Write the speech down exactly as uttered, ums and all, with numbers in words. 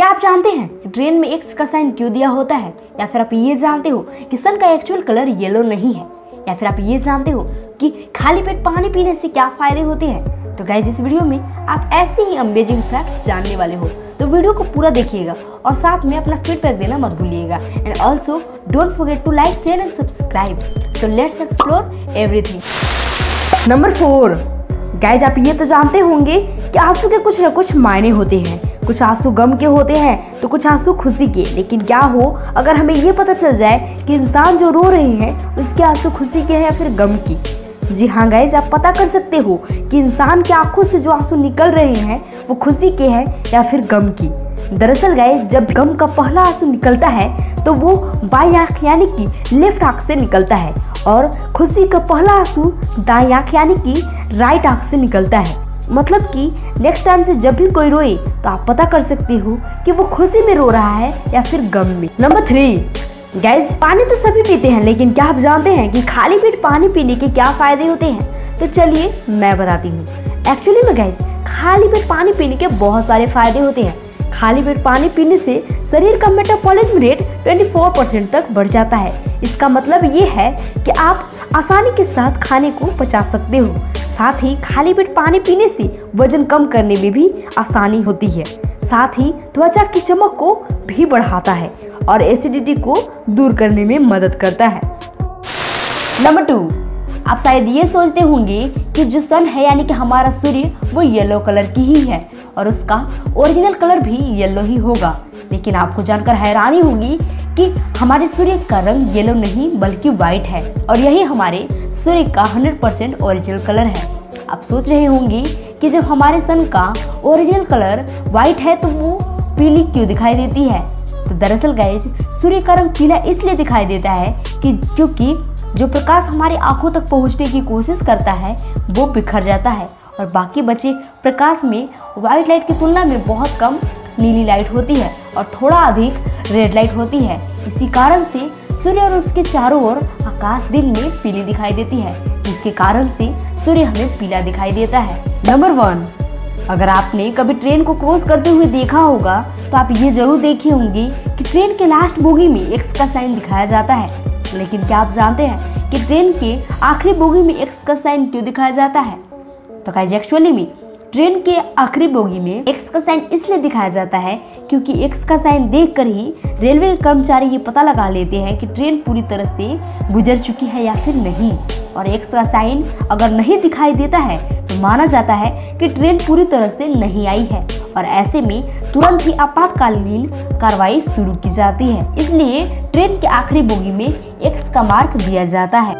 क्या आप जानते हैं ड्रेन में एक्स का साइन क्यों दिया होता है, या फिर आप ये जानते हो कि सन का एक्चुअल कलर येलो नहीं है, या फिर आप ये जानते हो कि खाली पेट पानी पीने से क्या फायदे होते हैं। तो गाइस इस वीडियो में आप ऐसे ही अमेजिंग फैक्ट्स जानने वाले हो, तो वीडियो को पूरा देखिएगा और साथ में अपना फीडबैक देना मत भूलिएगा। And also don't forget to like, share and subscribe. तो let's explore everything. Number four, guys आप ये तो जानते होंगे कि आंसू के कुछ न कुछ मायने होते हैं। कुछ आंसू गम के होते हैं तो कुछ आंसू खुशी के। लेकिन क्या हो अगर हमें ये पता चल जाए कि इंसान जो रो रहे हैं उसके आंसू खुशी के हैं या फिर गम की। जी हाँ गाइज, आप पता कर सकते हो कि इंसान की आंखों से जो आंसू निकल रहे हैं वो खुशी के हैं या फिर गम की। दरअसल गाइज जब गम का पहला आंसू निकलता है तो वो बाई आँख यानी कि लेफ्ट आँख से निकलता है, और खुशी का पहला आंसू दाई आँख यानी कि राइट आँख से निकलता है। मतलब कि नेक्स्ट टाइम से जब भी कोई रोए तो आप पता कर सकते हो कि वो खुशी में रो रहा है या फिर गम में। नंबर थ्री, गाइज पानी तो सभी पीते हैं, लेकिन क्या आप जानते हैं कि खाली पेट पानी पीने के क्या फायदे होते हैं? तो चलिए मैं बताती हूँ। एक्चुअली में गाइज खाली पेट पानी पीने के बहुत सारे फायदे होते हैं। खाली पेट पानी पीने से शरीर का मेटाबॉलिज्म रेट चौबीस परसेंट तक बढ़ जाता है। इसका मतलब ये है कि आप आसानी के साथ खाने को पचा सकते हो। साथ ही खाली पेट पानी पीने से वजन कम करने में भी आसानी होती है। साथ ही त्वचा की चमक को भी बढ़ाता है और एसिडिटी को दूर करने में मदद करता है। नंबर टू, आप शायद ये सोचते होंगे कि जो सन है यानी कि हमारा सूर्य वो येलो कलर की ही है और उसका ओरिजिनल कलर भी येलो ही होगा। लेकिन आपको जानकर हैरानी होगी कि हमारे सूर्य का रंग येलो नहीं बल्कि व्हाइट है, और यही हमारे सूर्य का सौ परसेंट ओरिजिनल कलर है। आप सोच रहे होंगे कि जब हमारे सन का ओरिजिनल कलर वाइट है तो वो पीली क्यों दिखाई देती है? तो दरअसल गाइज सूर्य का रंग पीला इसलिए दिखाई देता है कि क्योंकि जो प्रकाश हमारी आंखों तक पहुंचने की कोशिश करता है वो बिखर जाता है, और बाकी बचे प्रकाश में वाइट लाइट की तुलना में बहुत कम नीली लाइट होती है और थोड़ा अधिक रेड लाइट होती है। इसी कारण से सूर्य और उसके चारों ओर आकाश दिन में पीली दिखाई देती है, जिसके कारण से सूर्य हमें पीला दिखाई देता है। नंबर वन, अगर आपने कभी ट्रेन को क्रॉस करते हुए देखा होगा तो आप ये जरूर देखे होंगे कि ट्रेन के लास्ट बोगी में एक्स का साइन दिखाया जाता है। लेकिन क्या आप जानते हैं कि ट्रेन के आखिरी बोगी में एक्स का साइन क्यों दिखाया जाता है? तो गाइस एक्चुअली में ट्रेन के आखिरी बोगी में एक्स का साइन इसलिए दिखाया जाता है क्योंकि एक्स का साइन देखकर ही रेलवे कर्मचारी ये पता लगा लेते हैं कि ट्रेन पूरी तरह से गुजर चुकी है या फिर नहीं, और एक्स का साइन अगर नहीं दिखाई देता है तो माना जाता है कि ट्रेन पूरी तरह से नहीं आई है, और ऐसे में तुरंत ही आपातकालीन कार्रवाई शुरू की जाती है। इसलिए ट्रेन के आखिरी बोगी में एक्स का मार्क दिया जाता है।